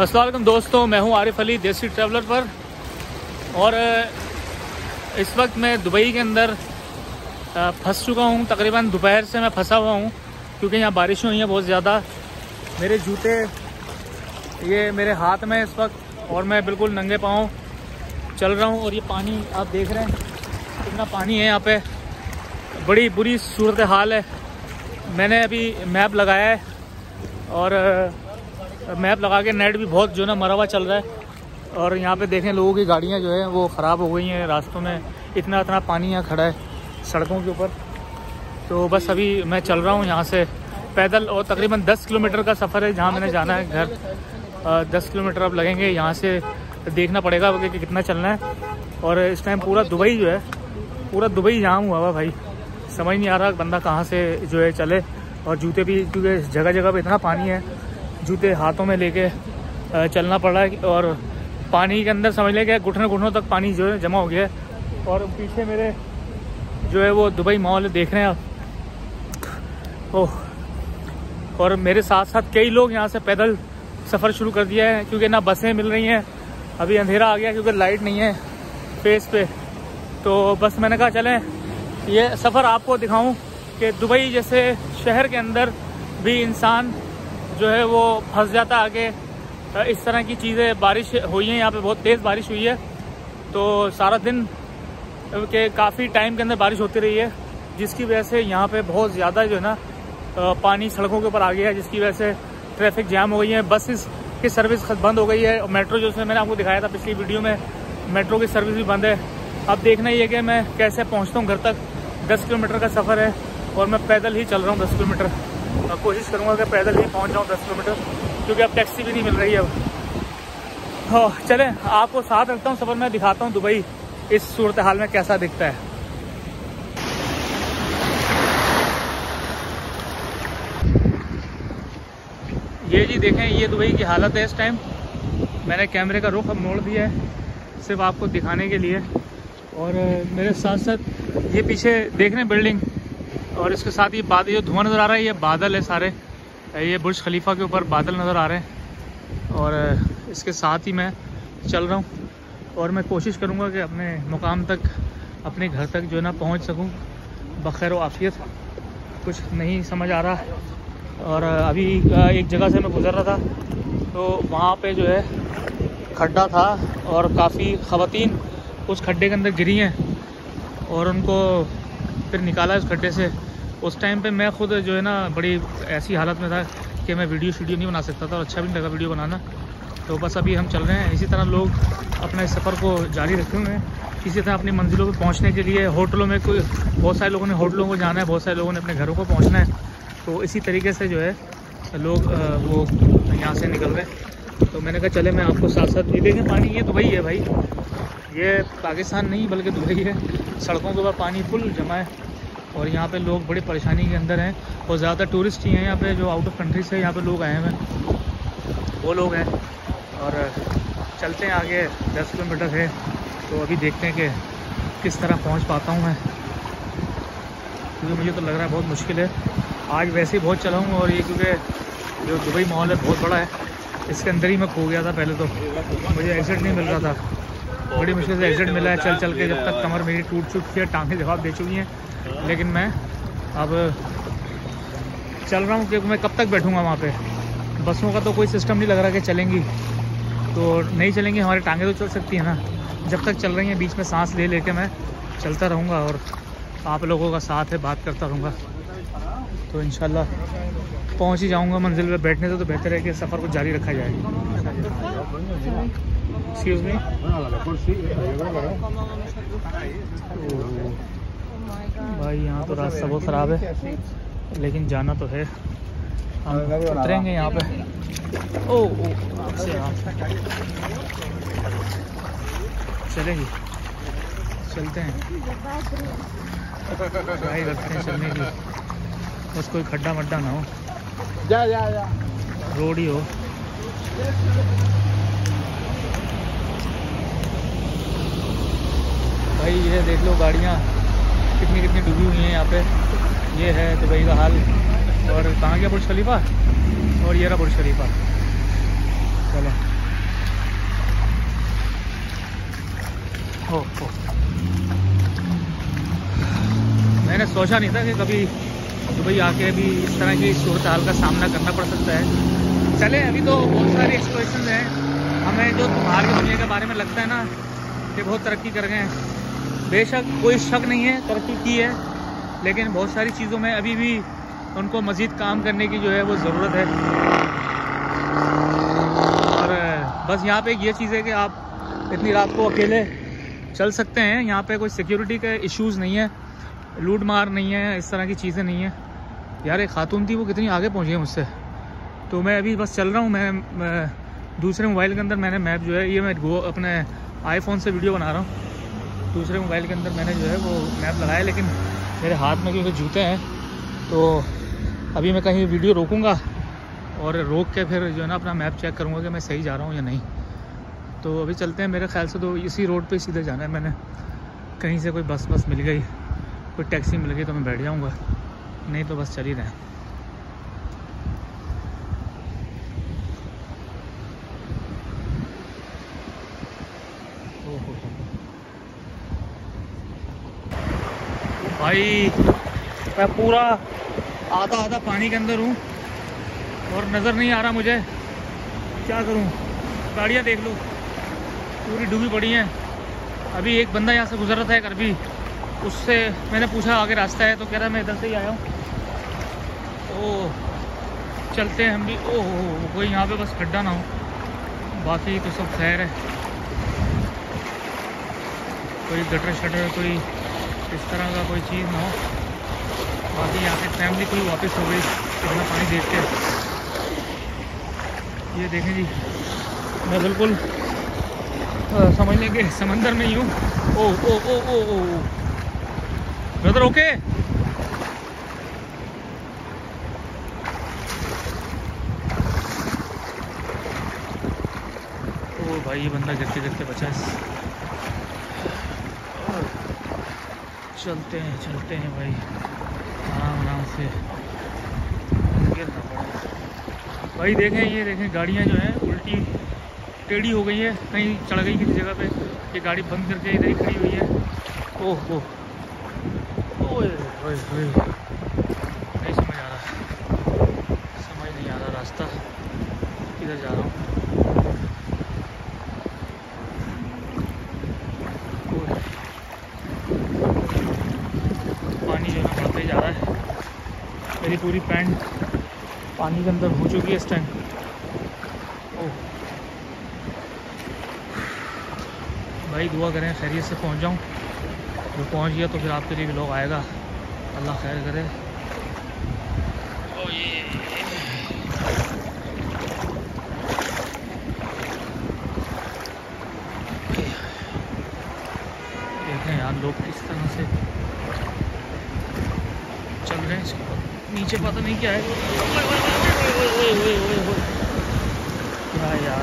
अस्सलाम वालेकुम दोस्तों, मैं हूं आरिफ अली देसी ट्रैवलर पर। और इस वक्त मैं दुबई के अंदर फंस चुका हूं। तकरीबन दोपहर से मैं फंसा हुआ हूं क्योंकि यहां बारिश हुई है बहुत ज़्यादा। मेरे जूते ये मेरे हाथ में इस वक्त और मैं बिल्कुल नंगे पाँव चल रहा हूं। और ये पानी आप देख रहे हैं कितना पानी है यहाँ पे, बड़ी बुरी सूरत हाल है। मैंने अभी मैप लगाया है और मैप लगा के नेट भी बहुत जो ना मरा हुआ चल रहा है। और यहाँ पे देखें लोगों की गाड़ियाँ जो है वो ख़राब हो गई हैं, रास्तों में इतना पानी यहाँ खड़ा है सड़कों के ऊपर। तो बस अभी मैं चल रहा हूँ यहाँ से पैदल और तकरीबन 10 किलोमीटर का सफ़र है जहाँ मैंने जाना है घर। 10 किलोमीटर अब लगेंगे, यहाँ से देखना पड़ेगा कि कितना चलना है। और इस टाइम पूरा दुबई जो है जाम हुआ हुआ भाई, समझ नहीं आ रहा बंदा कहाँ से जो है चले। और जूते भी क्योंकि जगह जगह पे इतना पानी है, जूते हाथों में लेके चलना पड़ रहा है। और पानी के अंदर समझ लें कि घुटनों तक पानी जो है जमा हो गया है। और पीछे मेरे जो है वो दुबई मॉल देख रहे हैं आप। ओह, और मेरे साथ साथ कई लोग यहाँ से पैदल सफ़र शुरू कर दिया है क्योंकि ना बसें मिल रही हैं, अभी अंधेरा आ गया क्योंकि लाइट नहीं है फेस पे। तो बस मैंने कहा चलें ये सफ़र आपको दिखाऊं कि दुबई जैसे शहर के अंदर भी इंसान जो है वो फंस जाता आगे। इस तरह की चीज़ें, बारिश हुई है यहाँ पे, बहुत तेज़ बारिश हुई है। तो सारा दिन के काफ़ी टाइम के अंदर बारिश होती रही है जिसकी वजह से यहाँ पे बहुत ज़्यादा जो है ना पानी सड़कों के ऊपर आ गया है, जिसकी वजह से ट्रैफिक जाम हो गई है, बसेस की सर्विस बंद हो गई है। और मेट्रो जो मैंने आपको दिखाया था पिछली वीडियो में, मेट्रो की सर्विस भी बंद है। अब देखना ही है कि मैं कैसे पहुँचता हूँ घर तक। 10 किलोमीटर का सफ़र है और मैं पैदल ही चल रहा हूँ 10 किलोमीटर। कोशिश करूँगा कि पैदल ही पहुँच जाऊँ 10 किलोमीटर क्योंकि अब टैक्सी भी नहीं मिल रही है। अब हाँ, चलें आपको साथ रखता हूँ सफ़र में, दिखाता हूँ दुबई इस सूरत हाल में कैसा दिखता है। ये जी देखें, ये दुबई की हालत है इस टाइम। मैंने कैमरे का रुख अब मोड़ दिया है सिर्फ आपको दिखाने के लिए। और मेरे साथ साथ ये पीछे देख रहे हैं बिल्डिंग, और इसके साथ ये बादल, ये धुआं नज़र आ रहा है, ये बादल है सारे, ये बुर्ज खलीफा के ऊपर बादल नज़र आ रहे हैं। और इसके साथ ही मैं चल रहा हूँ और मैं कोशिश करूँगा कि अपने मुकाम तक, अपने घर तक जो है ना पहुँच सकूँ बखैर आफियत। कुछ नहीं समझ आ रहा। और अभी एक जगह से मैं गुज़र रहा था तो वहाँ पे जो है खड्डा था और काफ़ी खवातीन उस खड्डे के अंदर गिरी हैं और उनको फिर निकाला उस खड्डे से। उस टाइम पे मैं खुद जो है ना बड़ी ऐसी हालत में था कि मैं वीडियो नहीं बना सकता था और अच्छा भी नहीं लगा वीडियो बनाना। तो बस अभी हम चल रहे हैं। इसी तरह लोग अपने सफ़र को जारी रखेंगे, इसी तरह अपनी मंजिलों पर पहुँचने के लिए होटलों में, कोई बहुत सारे लोगों ने होटलों को जाना है, बहुत सारे लोगों ने अपने घरों को पहुँचना है। तो इसी तरीके से जो है लोग वो यहाँ से निकल रहे हैं। तो मैंने कहा चले मैं आपको साथ साथ, ये देखें पानी, ये दुबई है भाई, ये पाकिस्तान नहीं बल्कि दुबई है। सड़कों के ऊपर पानी फुल जमा है और यहाँ पे लोग बड़ी परेशानी के अंदर हैं। और ज़्यादातर टूरिस्ट ही हैं यहाँ पे, जो आउट ऑफ कंट्री से यहाँ पे लोग आए हैं वो लोग हैं। और चलते हैं आगे, 10 किलोमीटर है तो अभी देखते हैं कि किस तरह पहुँच पाता हूँ मैं, क्योंकि मुझे तो लग रहा है बहुत मुश्किल है। आज वैसे ही बहुत चलाऊँगा और ये क्योंकि जो दुबई मॉल है बहुत बड़ा है, इसके अंदर ही मैं खो गया था। पहले तो मुझे एग्जिट नहीं मिल रहा था, बड़ी मुश्किल से एग्जिट मिला है चल चल के, जब तक कमर मेरी टूट चुकी है, टाँगें जवाब दे चुकी हैं। लेकिन मैं अब चल रहा हूँ क्योंकि मैं कब तक बैठूँगा वहाँ पे। बसों का तो कोई सिस्टम नहीं लग रहा कि चलेंगी तो नहीं चलेंगी, हमारी टाँगें तो चल सकती हैं ना। जब तक चल रही हैं बीच में सांस ले लेके मैं चलता रहूँगा और आप लोगों का साथ है, बात करता रहूँगा। तो इंशाल्लाह पहुँच ही जाऊँगा मंजिल पर। बैठने से तो बेहतर है कि सफ़र को जारी रखा जाएगा। Excuse me? भाई यहाँ तो रास्ता बहुत ख़राब है लेकिन जाना तो है, हम उतरेंगे यहाँ पे। ओ आपसे चलेंगे, चलते हैं भाई, रखते हैं चलने की, बस कोई खड्डा मड्डा ना हो, रोड ही हो। भाई ये देख लो गाड़ियाँ कितनी डूबी हुई हैं यहाँ पे। ये है दुबई का हाल। और कहाँ गया बुर्ज खलीफा, और ये रहा बुर्ज खलीफा। चलो हो। मैंने सोचा नहीं था कि कभी दुबई आके भी इस तरह की सूरत हाल का सामना करना पड़ सकता है। चले अभी तो बहुत सारी एक्सप्लोरेशन हैं। हमें जो बाहर की दुनिया के बारे में लगता है ना कि बहुत तरक्की कर गए हैं, बेशक कोई शक नहीं है तरक्की की है, लेकिन बहुत सारी चीज़ों में अभी भी उनको मज़ीद काम करने की जो है वो ज़रूरत है। और बस यहाँ पे ये चीज़ है कि आप इतनी रात को अकेले चल सकते हैं, यहाँ पे कोई सिक्योरिटी के इश्यूज़ नहीं है, लूट मार नहीं है, इस तरह की चीज़ें नहीं है। यार एक खातून थी वो कितनी आगे पहुँच गई मुझसे, तो मैं अभी बस चल रहा हूँ। मैं दूसरे मोबाइल के अंदर मैंने मैप जो है ये मैं अपने आईफोन से वीडियो बना रहा हूँ, दूसरे मोबाइल के अंदर मैंने जो है वो मैप लगाया, लेकिन मेरे हाथ में क्योंकि जूते हैं तो अभी मैं कहीं वीडियो रोकूंगा और रोक के फिर जो है ना अपना मैप चेक करूंगा कि मैं सही जा रहा हूं या नहीं। तो अभी चलते हैं, मेरे ख्याल से तो इसी रोड पे सीधे जाना है। मैंने कहीं से कोई बस मिल गई, कोई टैक्सी मिल गई तो मैं बैठ जाऊंगा, नहीं तो बस चल ही रहे। भाई मैं पूरा आधा पानी के अंदर हूँ और नज़र नहीं आ रहा मुझे, क्या करूँ। गाड़ियाँ देख लो पूरी डूबी पड़ी हैं। अभी एक बंदा यहाँ से गुजर रहा था, एक अरबी, उससे मैंने पूछा आगे रास्ता है तो कह रहा मैं इधर से ही आया हूँ। तो चलते हैं हम भी। ओह कोई यहाँ पे बस खड्डा ना हो, बाकी तो सब खैर है। कोई गटर शटर कोई इस तरह का कोई चीज़ ना हो। बाकी यहाँ पे फैमिली कोई वापस हो गई अपना पानी देख के। ये देखें जी मैं बिल्कुल समझ लें कि समंदर में ही हूँ। ओ ओ ओ ओ ओ ब्रदर ओके। ओ भाई ये बंदा गिरते बचा। चलते हैं भाई आराम से, गिरना पड़ा भाई। देखें ये देखें गाड़ियाँ जो हैं उल्टी टेढ़ी हो गई है, कहीं चढ़ गई किसी जगह पे, ये गाड़ी बंद करके इधर ही खड़ी हुई है। ओह हो नहीं समझ आ रहा, समझ नहीं आ रहा रास्ता, इधर जा रहा हूँ। पूरी पैंट पानी के अंदर हो चुकी है इस टाइम। ओह भाई दुआ करें खैरियत से पहुंच जाऊं, जो पहुंच गया तो फिर आपके लिए भी लोग आएगा, अल्लाह खैर करे। देखें यार लोग किस तरह से चल रहे हैं, इसके ऊपर नीचे पता नहीं क्या है। क्या यार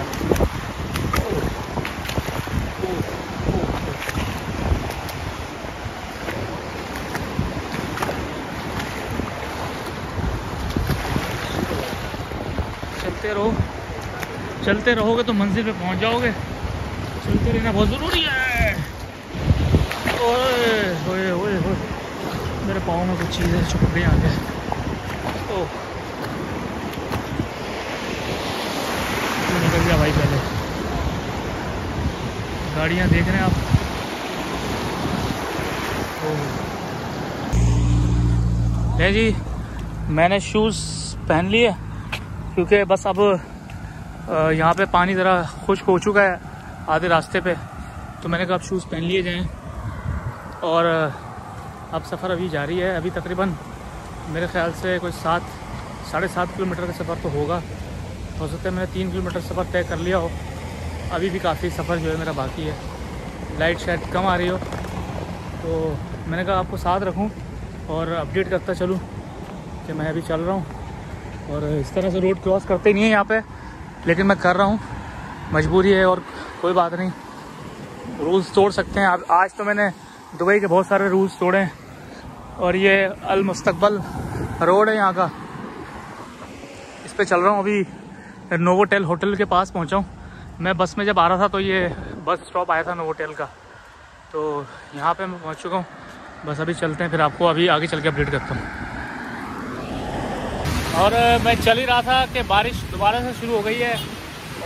चलते रहोगे तो मंजिल पे पहुंच जाओगे, चलते रहना बहुत ज़रूरी है। ओए ओए ओए मेरे पाँव में कुछ चीज़ें छुप गई आगे। निकल गया भाई पहले। गाड़ियाँ देख रहे हैं आप। ले जी मैंने शूज़ पहन लिए क्योंकि बस अब यहाँ पे पानी ज़रा खुश्क हो चुका है आधे रास्ते पे, तो मैंने कहा अब शूज़ पहन लिए जाएँ। और अब सफ़र अभी जारी है, अभी तकरीबन मेरे ख्याल से कोई 7-7.5 किलोमीटर का सफ़र तो होगा, हो सकता है मैंने 3 किलोमीटर सफ़र तय कर लिया हो। अभी भी काफ़ी सफ़र जो है मेरा बाकी है। लाइट शायद कम आ रही हो तो मैंने कहा आपको साथ रखूं और अपडेट करता चलूं कि मैं अभी चल रहा हूं। और इस तरह से रोड क्रॉस करते नहीं है यहाँ पे, लेकिन मैं कर रहा हूँ, मजबूरी है और कोई बात नहीं। रूल्स तोड़ सकते हैं आप। आज तो मैंने दुबई के बहुत सारे रूल्स तोड़े हैं। और ये अल मुस्तकबल रोड है यहाँ का, इस पे चल रहा हूँ। अभी नोवो टेल होटल के पास पहुँचा हूँ। मैं बस में जब आ रहा था तो ये बस स्टॉप आया था नोवो टेल का, तो यहाँ पे मैं पहुँच चुका हूँ, बस अभी चलते हैं, फिर आपको अभी आगे चल के अपडेट करता हूँ। और मैं चल ही रहा था कि बारिश दोबारा से शुरू हो गई है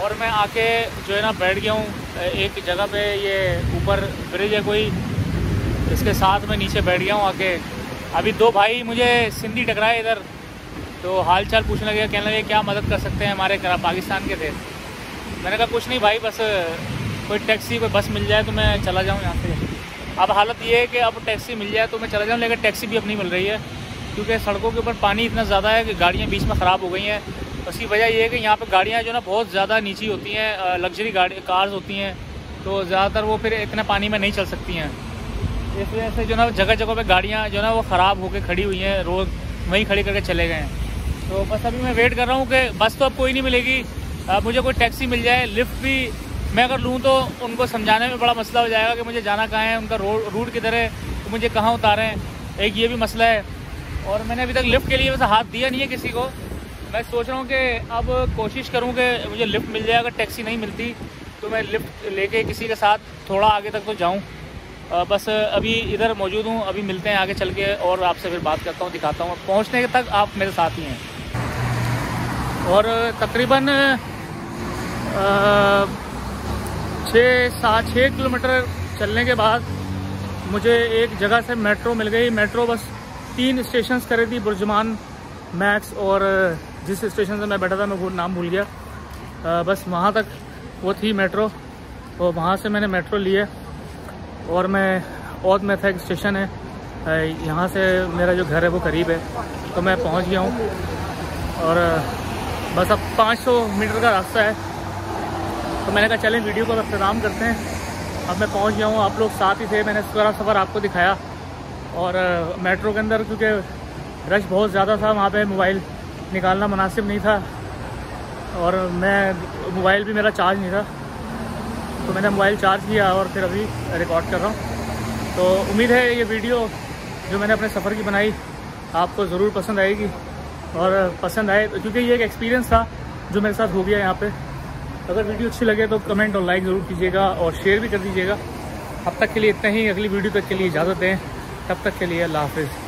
और मैं आके जो है ना बैठ गया हूँ एक जगह पे, ये ऊपर ब्रिज है कोई, इसके साथ मैं नीचे बैठ गया हूँ आके। अभी दो भाई मुझे सिंधी टकराए इधर, तो हाल चाल पूछने लगे, कहने लगे क्या मदद कर सकते हैं हमारे पाकिस्तान के थे। मैंने कहा कुछ नहीं भाई, बस कोई टैक्सी कोई बस मिल जाए तो मैं चला जाऊं यहाँ से। अब हालत ये है कि अब टैक्सी मिल जाए तो मैं चला जाऊं, लेकिन टैक्सी भी अब नहीं मिल रही है क्योंकि सड़कों के ऊपर पानी इतना ज़्यादा है कि गाड़ियाँ बीच में ख़राब हो गई हैं। उसकी वजह यह है कि यहाँ पर गाड़ियाँ जो ना बहुत ज़्यादा नीची होती हैं, लग्जरी गाड़ी कार्स होती हैं, तो ज़्यादातर वो फिर इतना पानी में नहीं चल सकती हैं। इस वजह से जो ना जगह जगह पर गाड़ियाँ जो ना वो ख़राब होकर खड़ी हुई हैं, रोड वहीं खड़ी करके चले गए हैं। तो बस अभी मैं वेट कर रहा हूँ कि बस तो अब कोई नहीं मिलेगी, अब मुझे कोई टैक्सी मिल जाए। लिफ्ट भी मैं अगर लूँ तो उनको समझाने में बड़ा मसला हो जाएगा कि मुझे जाना कहाँ है, उनका रूट किधर है, तो मुझे कहाँ उतारें, एक ये भी मसला है। और मैंने अभी तक लिफ्ट के लिए वैसे हाथ दिया नहीं है किसी को। मैं सोच रहा हूँ कि अब कोशिश करूँ कि मुझे लिफ्ट मिल जाए, अगर टैक्सी नहीं मिलती तो मैं लिफ्ट लेके किसी के साथ थोड़ा आगे तक तो जाऊँ। बस अभी इधर मौजूद हूँ, अभी मिलते हैं आगे चल के और आपसे फिर बात करता हूँ, दिखाता हूँ। पहुँचने तक आप मेरे साथ ही हैं। और तकरीबन 6 किलोमीटर चलने के बाद मुझे एक जगह से मेट्रो मिल गई। मेट्रो बस 3 स्टेशंस करे थी, बुर्जमान, मैक्स और जिस स्टेशन से मैं बैठा था मैं वो नाम भूल गया, बस वहाँ तक वो थी मेट्रो। और वहाँ से मैंने मेट्रो लिए और मैं ओतम एफ एक स्टेशन है, यहाँ से मेरा जो घर है वो करीब है, तो मैं पहुँच गया हूँ। और बस अब 500 मीटर का रास्ता है, तो मैंने कहा चलें वीडियो को अख्ताम करते हैं। अब मैं पहुंच गया हूं, आप लोग साथ ही थे, मैंने सारा सफ़र आपको दिखाया। और मेट्रो के अंदर क्योंकि रश बहुत ज़्यादा था, वहां पे मोबाइल निकालना मुनासिब नहीं था और मैं मोबाइल भी मेरा चार्ज नहीं था, तो मैंने मोबाइल चार्ज किया और फिर अभी रिकॉर्ड कर रहा हूँ। तो उम्मीद है ये वीडियो जो मैंने अपने सफ़र की बनाई आपको ज़रूर पसंद आएगी, और पसंद आए क्योंकि ये एक एक्सपीरियंस था जो मेरे साथ हो गया यहाँ पे। अगर वीडियो अच्छी लगे तो कमेंट और लाइक ज़रूर कीजिएगा और शेयर भी कर दीजिएगा। अब तक के लिए इतना ही, अगली वीडियो तक के लिए इजाज़त दें, तब तक के लिए अल्लाह हाफिज़।